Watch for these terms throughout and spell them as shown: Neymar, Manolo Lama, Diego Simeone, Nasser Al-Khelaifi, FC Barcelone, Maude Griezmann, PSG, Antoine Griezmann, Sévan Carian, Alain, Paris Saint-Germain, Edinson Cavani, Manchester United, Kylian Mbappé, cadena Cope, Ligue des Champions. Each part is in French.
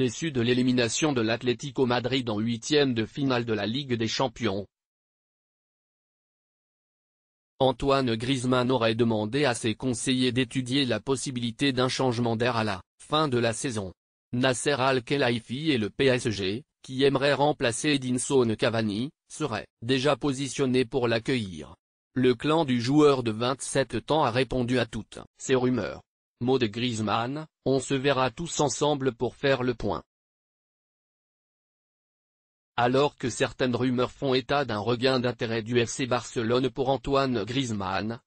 déçu de l'élimination de l'Atlético Madrid en huitième de finale de la Ligue des Champions. Antoine Griezmann aurait demandé à ses conseillers d'étudier la possibilité d'un changement d'air à la fin de la saison. Nasser Al-Khelaifi et le PSG, qui aimerait remplacer Edinson Cavani, seraient déjà positionnés pour l'accueillir. Le clan du joueur de 27 ans a répondu à toutes ces rumeurs. Maude Griezmann, on se verra tous ensemble pour faire le point. Alors que certaines rumeurs font état d'un regain d'intérêt du FC Barcelone pour Antoine Griezmann,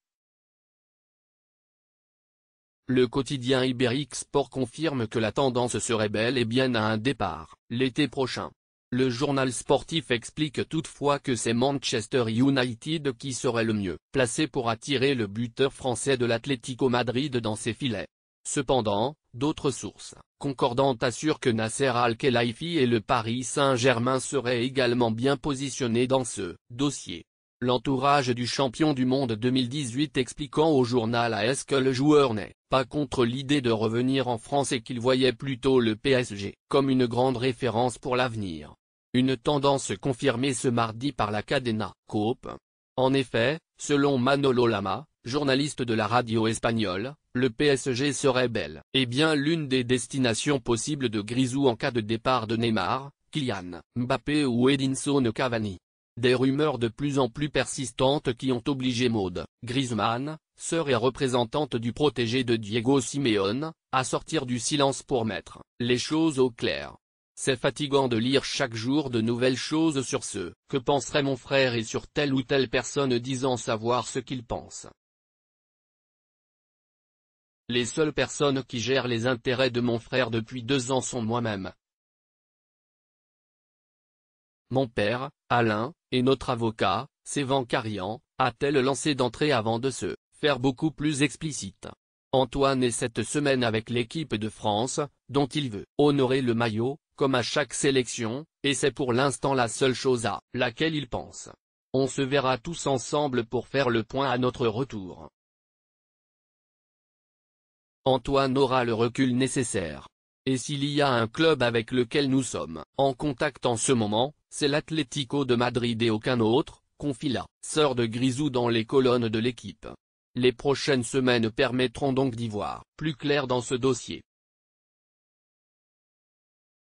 le quotidien Ibérique Sport confirme que la tendance serait bel et bien à un départ l'été prochain. Le journal sportif explique toutefois que c'est Manchester United qui serait le mieux placé pour attirer le buteur français de l'Atlético Madrid dans ses filets. Cependant, d'autres sources concordantes assurent que Nasser Al-Khelaifi et le Paris Saint-Germain seraient également bien positionnés dans ce dossier. L'entourage du champion du monde 2018 expliquant au journal AS que le joueur n'est pas contre l'idée de revenir en France et qu'il voyait plutôt le PSG comme une grande référence pour l'avenir. Une tendance confirmée ce mardi par la cadena Cope. En effet, selon Manolo Lama, journaliste de la radio espagnole, le PSG serait bel et bien l'une des destinations possibles de Grisou en cas de départ de Neymar, Kylian Mbappé ou Edinson Cavani. Des rumeurs de plus en plus persistantes qui ont obligé Maude Griezmann, sœur et représentante du protégé de Diego Simeone, à sortir du silence pour mettre les choses au clair. C'est fatigant de lire chaque jour de nouvelles choses sur ce que penserait mon frère et sur telle ou telle personne disant savoir ce qu'il pense. Les seules personnes qui gèrent les intérêts de mon frère depuis 2 ans sont moi-même, mon père, Alain, et notre avocat, Sévan Carian, a-t-elle lancé d'entrée avant de se faire beaucoup plus explicite. Antoine est cette semaine avec l'équipe de France, dont il veut honorer le maillot, comme à chaque sélection, et c'est pour l'instant la seule chose à laquelle il pense. On se verra tous ensemble pour faire le point à notre retour. Antoine aura le recul nécessaire. Et s'il y a un club avec lequel nous sommes en contact en ce moment, c'est l'Atlético de Madrid et aucun autre, confie la sœur de Grisou dans les colonnes de l'équipe. Les prochaines semaines permettront donc d'y voir plus clair dans ce dossier.